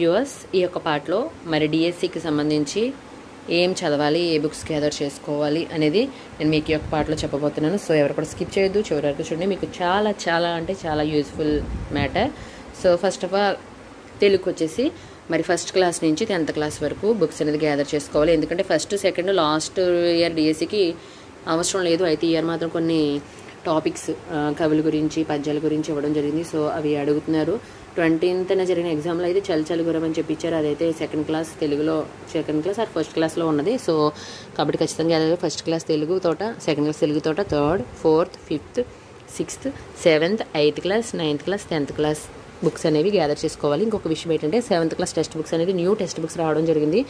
Viewers ఈ యొక్క పార్ట్లో మరి డిఎస్సికి సంబంధించి ఏం చదవాలి, ఏ బుక్స్ గ్యాదర్ చేసుకోవాలి అనేది నేను మీకు ఈ యొక్క పార్ట్లో చెప్పబోతున్నాను. సో ఎవరు కూడా స్కిప్ చేయొద్దు, చివరి వరకు చూడండి. మీకు చాలా useful matter. So first of all Telugu వచ్చేసి మరి ఫస్ట్ క్లాస్ నుంచి 10th క్లాస్ వరకు బుక్స్ అనేది గ్యాదర్ చేసుకోవాలి. ఎందుకంటే ఫస్ట్ సెకండ్ లాస్ట్ ఇయర్ డిఎస్సికి అవసరం లేదు. అయితే ఇయర్ మాత్రం కొన్ని టాపిక్స్ కవుల గురించి, పద్యాల గురించి ఇవ్వడం జరిగింది. సో అవి అడుగుతున్నారు. 20th జరిగిన ఎగ్జామ్లో అయితే చలిగురం అని చెప్పిచ్చారు. అదైతే సెకండ్ క్లాస్ తెలుగులో, సెకండ్ క్లాస్ అది ఫస్ట్ క్లాస్లో ఉన్నది. సో కాబట్టి ఖచ్చితంగా అదే ఫస్ట్ క్లాస్ తెలుగు తోట, సెకండ్ క్లాస్ తెలుగు తోట, third, fourth, fifth, sixth, seventh, 8th class, 9th class, 10th class books అనేవి గ్యాదర్ చేసుకోవాలి. ఇంకొక విషయం ఏంటంటే 7th క్లాస్ టెక్స్ట్ బుక్స్ అనేది న్యూ టెక్స్ట్ బుక్స్ రావడం జరిగింది.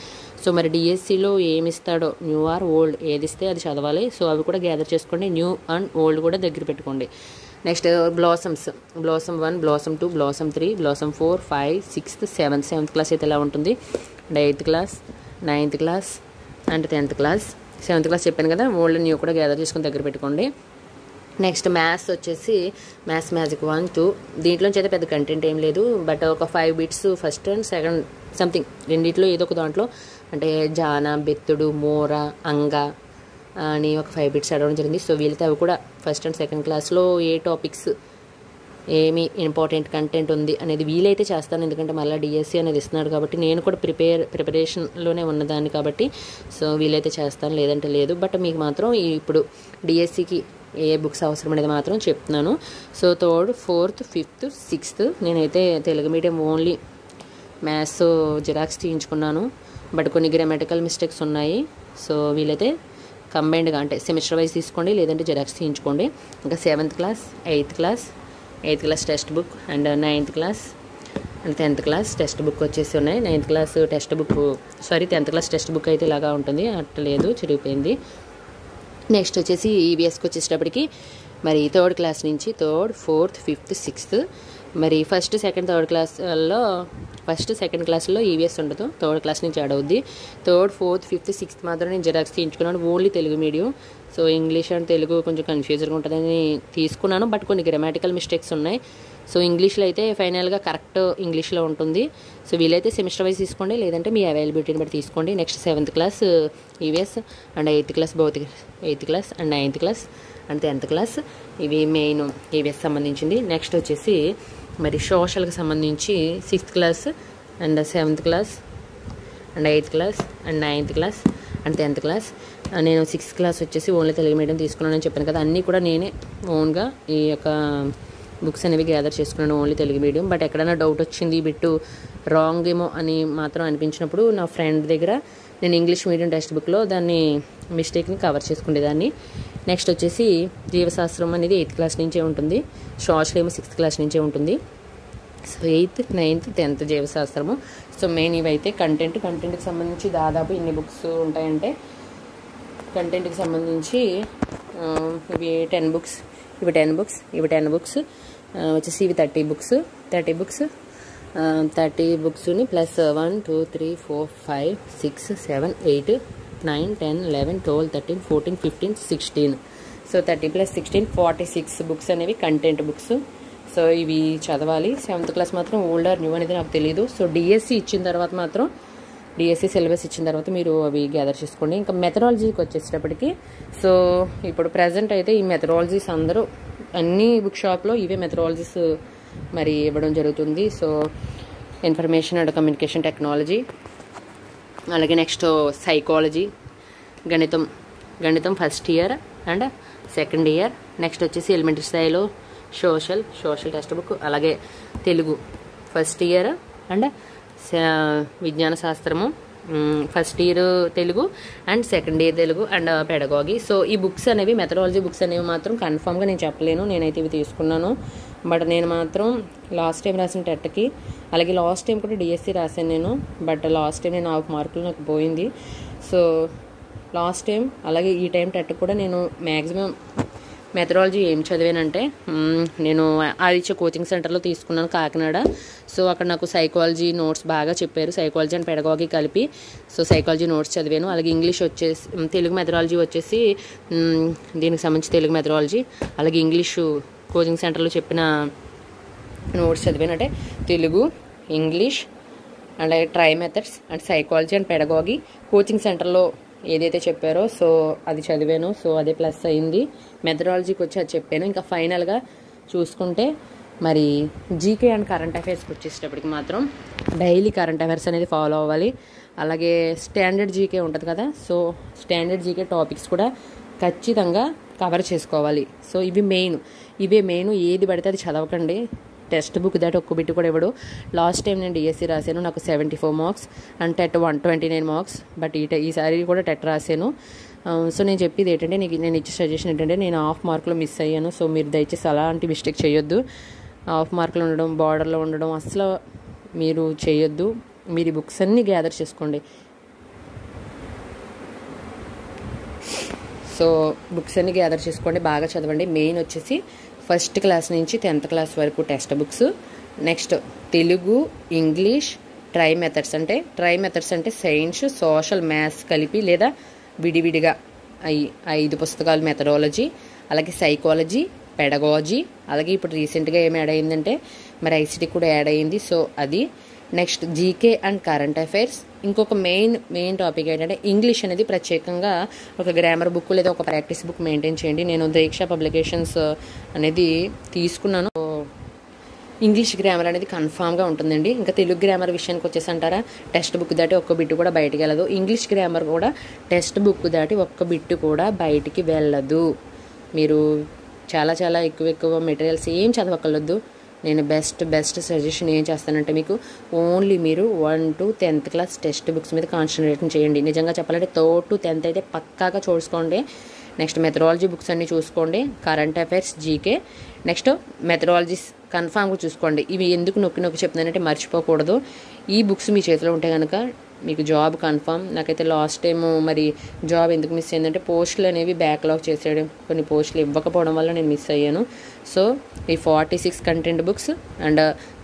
సో మరి డిఎస్సిలో ఏమి ఇస్తాడో, న్యూ ఆర్ ఓల్డ్ ఏది ఇస్తే అది చదవాలి. సో అవి కూడా గ్యాదర్ చేసుకోండి. న్యూ అండ్ ఓల్డ్ కూడా దగ్గర పెట్టుకోండి. Next blossoms, blossom 1, blossom 2, blossom 3, blossom 4, 5, 6, 7, 7th class అయితే ఎలా ఉంటుంది, and 8th class, 9th class and 10th class, 7th class చెప్పాను కదా. ఓల్డ్ న్యూ కూడా గ్యాదర్ చేసుకుని దగ్గర పెట్టుకోండి. నెక్స్ట్ మ్యాథ్స్ వచ్చేసి మ్యాథ్స్ మ్యాజిక్ 1, 2 దీంట్లోంచి అయితే పెద్ద కంటెంట్ ఏం లేదు. బట్ ఒక 5 bits first and second something రెండింటిలో ఏదో ఒక దాంట్లో అంటే జాన, బెత్తుడు, మోర, అంగ అని ఒక 5 బిట్స్ అడగడం జరిగింది. సో వీళ్ళతో అవి కూడా ఫస్ట్ అండ్ సెకండ్ క్లాస్లో ఏ టాపిక్స్ ఏమి ఇంపార్టెంట్ కంటెంట్ ఉంది అనేది వీలైతే చేస్తాను. ఎందుకంటే మళ్ళీ డిఎస్సి అనేది ఇస్తున్నాడు కాబట్టి నేను కూడా ప్రిపరేషన్లోనే ఉన్నదాన్ని కాబట్టి. సో వీలైతే చేస్తాను, లేదంటే లేదు. బట్ మీకు మాత్రం ఇప్పుడు డిఎస్సికి ఏ బుక్స్ అవసరం అనేది మాత్రం చెప్తున్నాను. So 3rd, 4th, 5th, 6th నేనైతే Telugu medium only maths xerox తీయించుకున్నాను. బట్ కొన్ని గ్రామటికల్ మిస్టేక్స్ ఉన్నాయి. సో వీలైతే కంబైన్డ్గా అంటే సెమిస్టర్ వైజ్ తీసుకోండి, లేదంటే జిరాక్స్ తీయించుకోండి. ఇంకా 7th class, 8th class, 8th class text book and 9th class and 10th class text book వచ్చేసి ఉన్నాయి. 10th క్లాస్ టెక్స్ట్ బుక్ అయితే ఇలాగా ఉంటుంది, అట్టలేదు చిరిగిపోయింది. నెక్స్ట్ వచ్చేసి ఈబీఎస్కి వచ్చేటప్పటికి మరి 3rd క్లాస్ నుంచి 3rd, 4th, 5th, 6th మరి ఫస్ట్ సెకండ్ క్లాస్లో ఈబీఎస్ ఉండదు. 3rd క్లాస్ నుంచి యాడ్ అవుద్ది. 3rd, 4th, 5th, 6th మాత్రం నేను జిరాక్స్ తీయించుకున్నాను, only Telugu medium. So English and Telugu కొంచెం కన్ఫ్యూజన్గా ఉంటుందని తీసుకున్నాను. బట్ కొన్ని గ్రామటికల్ మిస్టేక్స్ ఉన్నాయి. సో ఇంగ్లీష్లో అయితే ఫైనల్గా కరెక్ట్ ఇంగ్లీష్లో ఉంటుంది. సో వీలైతే సెమిస్టర్ వైజ్ తీసుకోండి, లేదంటే మీ అవైలబిలిటీని బట్టి తీసుకోండి. Next 7th class EVS and 8th class భౌతిక, 8th class and 9th class and 10th class ఇవి మెయిన్ ఈవీఎస్ సంబంధించింది. నెక్స్ట్ వచ్చేసి మరి సోషల్కి సంబంధించి 6th class and 7th class and 8th class and 9th class and 10th class. నేను 6th class వచ్చేసి only Telugu medium తీసుకున్నానని చెప్పాను కదా. అన్నీ కూడా నేనే ఓన్గా ఈ యొక్క బుక్స్ అనేవి గ్యాదర్ చేసుకున్నాను, ఓన్లీ తెలుగు మీడియం. బట్ ఎక్కడైనా డౌట్ వచ్చింది, బిట్టు రాంగ్ ఏమో అని మాత్రం అనిపించినప్పుడు నా ఫ్రెండ్ దగ్గర నేను ఇంగ్లీష్ మీడియం టెక్స్ట్ బుక్లో దాన్ని మిస్టేక్ని కవర్ చేసుకునేదాన్ని. నెక్స్ట్ వచ్చేసి జీవశాస్త్రం అనేది 8th క్లాస్ నుంచే ఉంటుంది. సోషల్ ఏమో 6th క్లాస్ నుంచే ఉంటుంది. So 8th, 9th, 10th జీవశాస్త్రము. So main ఇవైతే కంటెంట్కి సంబంధించి దాదాపు ఇన్ని బుక్స్ ఉంటాయంటే కంటెంట్కి సంబంధించి ఇవి 10 బుక్స్, ఇవి 10 బుక్స్, ఇవి 10 బుక్స్ వచ్చేసి ఇవి 30 బుక్స్. 30 బుక్స్ని ప్లస్ 1, 2, 3, 4, 5, 6, 7, 8, 9, 10, 11, 12, 13, 14, 15, 16 సో 30 + 16 = 46 బుక్స్ అనేవి కంటెంట్ బుక్స్. సో ఇవి చదవాలి. 7th క్లాస్ మాత్రం ఓల్డ్ ఆర్ న్యూ అనేది నాకు తెలియదు. సో డిఎస్సి ఇచ్చిన తర్వాత మాత్రం, డిఎస్సి సిలబస్ ఇచ్చిన తర్వాత మీరు అవి గ్యాదర్ చేసుకోండి. ఇంకా మెథడాలజీకి వచ్చేసేటప్పటికి సో ఇప్పుడు ప్రజెంట్ అయితే ఈ మెథడాలజీస్ అందరూ అన్ని బుక్ షాప్లో ఇవే మెథడాలజీస్ మరి ఇవ్వడం జరుగుతుంది. So information and communication technology, అలాగే నెక్స్ట్ సైకాలజీ, గణితం 1st year and 2nd year. Next వచ్చేసి ఎలిమెంటరీ స్థాయిలో సోషల్ టెక్స్ట్ బుక్, అలాగే తెలుగు 1st ఇయర్ అండ్ విజ్ఞాన శాస్త్రము 1st year Telugu and 2nd year Telugu and pedagogy. So ఈ బుక్స్ అనేవి మెథడాలజీ బుక్స్ అనేవి మాత్రం కన్ఫామ్గా నేను చెప్పలేను. నేనైతే ఇవి తీసుకున్నాను. బట్ నేను మాత్రం లాస్ట్ టైం రాసిన టెట్కి, అలాగే లాస్ట్ టైం కూడా డిఎస్సి రాశాను నేను. బట్ లాస్ట్ టైం నేను 4 మార్కులు నాకు పోయింది. సో లాస్ట్ టైం అలాగే ఈ టైం టెట్ కూడా నేను మ్యాక్సిమం మెథడాలజీ ఏం చదివానంటే నేను ఆదిత్య కోచింగ్ సెంటర్లో తీసుకున్నాను, కాకినాడ. సో అక్కడ నాకు సైకాలజీ నోట్స్ బాగా చెప్పారు, సైకాలజీ అండ్ పెడగాగి కలిపి. సో సైకాలజీ నోట్స్ చదివాను. అలాగే ఇంగ్లీష్ వచ్చేసి తెలుగు మెథడాలజీ వచ్చేసి దీనికి సంబంధించి తెలుగు మెథడాలజీ, అలాగే ఇంగ్లీషు కోచింగ్ సెంటర్లో చెప్పిన నోట్స్ చదివాను. అంటే తెలుగు, ఇంగ్లీష్ అలాగే try methods and psychology and pedagogy coaching సెంటర్లో ఏదైతే చెప్పారో సో అది చదివాను. సో అదే ప్లస్ అయింది. మెథడాలజీకి వచ్చి అది చెప్పాను. ఇంకా ఫైనల్గా చూసుకుంటే మరి జీకే అండ్ కరెంట్ అఫైర్స్కి వచ్చేసేటప్పటికి మాత్రం డైలీ కరెంట్ అఫైర్స్ అనేది ఫాలో అవ్వాలి. అలాగే స్టాండర్డ్ జీకే ఉంటుంది కదా, సో స్టాండర్డ్ జీకే టాపిక్స్ కూడా ఖచ్చితంగా కవర్ చేసుకోవాలి. సో ఇవే మెయిన్ ఏది పడితే అది చదవకండి. టెక్స్ట్ బుక్ దాటి ఒక్క బిట్టు కూడా ఇవ్వడు. లాస్ట్ టైం నేను డిఎస్సి రాశాను, నాకు 74 marks and TET 129 marks. But ఈసారి కూడా టెట్ రాశాను. సో నేను చెప్పేది ఏంటంటే, నేను ఇచ్చే సజెషన్ ఏంటంటే, నేను హాఫ్ మార్కులో మిస్ అయ్యాను. సో మీరు దయచేసి అలాంటి మిస్టేక్ చేయొద్దు. హాఫ్ మార్కులో ఉండడం, బార్డర్లో ఉండడం అసలు మీరు చేయొద్దు. మీరు ఈ బుక్స్ అన్నీ గ్యాదర్ చేసుకోండి. సో బుక్స్ అన్నీ గ్యాదర్ చేసుకోండి, బాగా చదవండి. మెయిన్ వచ్చేసి ఫస్ట్ క్లాస్ నుంచి 10th క్లాస్ వరకు text books. Next Telugu, English, tri methods అంటే సైన్స్, సోషల్, మ్యాథ్స్ కలిపి లేదా విడివిడిగా 5 పుస్తకాలు మెథడాలజీ, అలాగే సైకాలజీ, పెడగాజీ, అలాగే ఇప్పుడు రీసెంట్గా ఏమి యాడ్ అయ్యిందంటే మరి ఐసీటీ కూడా యాడ్ అయ్యింది. సో అది. Next GK and current affairs. ఇంకొక మెయిన్ టాపిక్ ఏంటంటే ఇంగ్లీష్ అనేది ప్రత్యేకంగా ఒక గ్రామర్ బుక్ లేదా ఒక ప్రాక్టీస్ బుక్ మెయింటైన్ చేయండి. నేను దీక్ష పబ్లికేషన్స్ అనేది తీసుకున్నాను. ఇంగ్లీష్ గ్రామర్ అనేది కన్ఫామ్గా ఉంటుందండి. ఇంకా తెలుగు గ్రామర్ విషయానికి వచ్చేసి అంటారా, టెక్స్ట్ బుక్ దాటి ఒక్క బిట్టు కూడా బయటికి వెళ్ళదు. ఇంగ్లీష్ గ్రామర్ కూడా టెక్స్ట్ బుక్ దాటి ఒక్క బిట్టు కూడా బయటికి వెళ్ళదు. మీరు చాలా ఎక్కువ మెటీరియల్స్ ఏం చదవకలొద్దు. నేను బెస్ట్ సజెషన్ ఏం చేస్తానంటే, మీకు ఓన్లీ మీరు 1 to 10th class text books మీద కాన్సన్ట్రేషన్ చేయండి. నిజంగా చెప్పాలంటే 3rd to 10th అయితే పక్కాగా చూసుకోండి. నెక్స్ట్ మెథడాలజీ బుక్స్ అన్నీ చూసుకోండి, current affairs, GK. Next methodologies కన్ఫామ్గా చూసుకోండి. ఇవి ఎందుకు నొక్కి చెప్తానంటే మర్చిపోకూడదు. ఈ బుక్స్ మీ చేతిలో ఉంటే కనుక మీకు జాబ్ కన్ఫామ్. నాకైతే లాస్ట్ టైం మరి జాబ్ ఎందుకు మిస్ అయిందంటే పోస్టులు అనేవి బ్యాక్లాగ్ చేసేయడం, కొన్ని పోస్టులు ఇవ్వకపోవడం వల్ల నేను మిస్ అయ్యాను. సో ఈ 46 content books and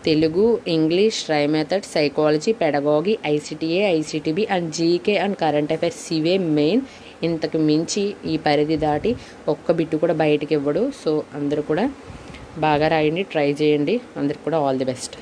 Telugu, English, tri method, psychology, pedagogy, ఐసీటీఏ, ఐసీటీబీ and GK and current affairs ఇవే మెయిన్. ఇంతకు మించి ఈ పరిధి దాటి ఒక్క బిట్టు కూడా బయటకు ఇవ్వడు. సో అందరూ కూడా బాగా రాయండి, ట్రై చేయండి. అందరికి కూడా ఆల్ ది బెస్ట్.